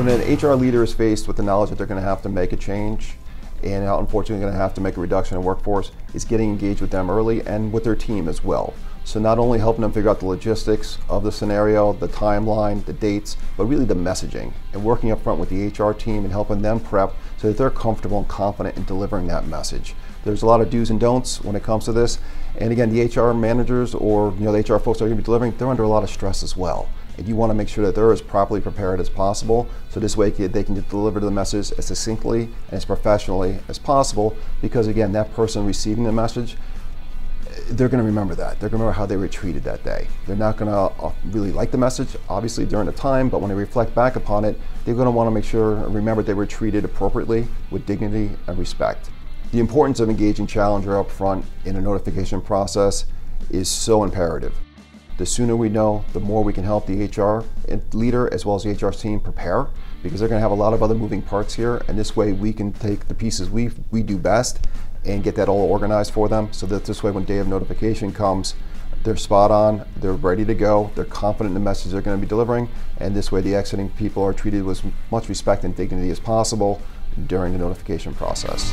When an HR leader is faced with the knowledge that they're going to have to make a change and unfortunately going to have to make a reduction in workforce, is getting engaged with them early and with their team as well. So not only helping them figure out the logistics of the scenario, the timeline, the dates, but really the messaging and working up front with the HR team and helping them prep so that they're comfortable and confident in delivering that message. There's a lot of do's and don'ts when it comes to this. And again, the HR managers or the HR folks that are going to be delivering, they're under a lot of stress as well. And you want to make sure that they're as properly prepared as possible. So this way they can deliver the message as succinctly and as professionally as possible, because again, that person receiving the message, they're going to remember that. They're going to remember how they were treated that day. They're not going to really like the message, obviously, during the time, but when they reflect back upon it, they're going to want to make sure and remember they were treated appropriately with dignity and respect. The importance of engaging Challenger up front in a notification process is so imperative. The sooner we know, the more we can help the HR leader as well as the HR team prepare, because they're going to have a lot of other moving parts here, and this way we can take the pieces we do best and get that all organized for them, so that this way when day of notification comes, they're spot on, they're ready to go, they're confident in the message they're going to be delivering, and this way the exiting people are treated with as much respect and dignity as possible during the notification process.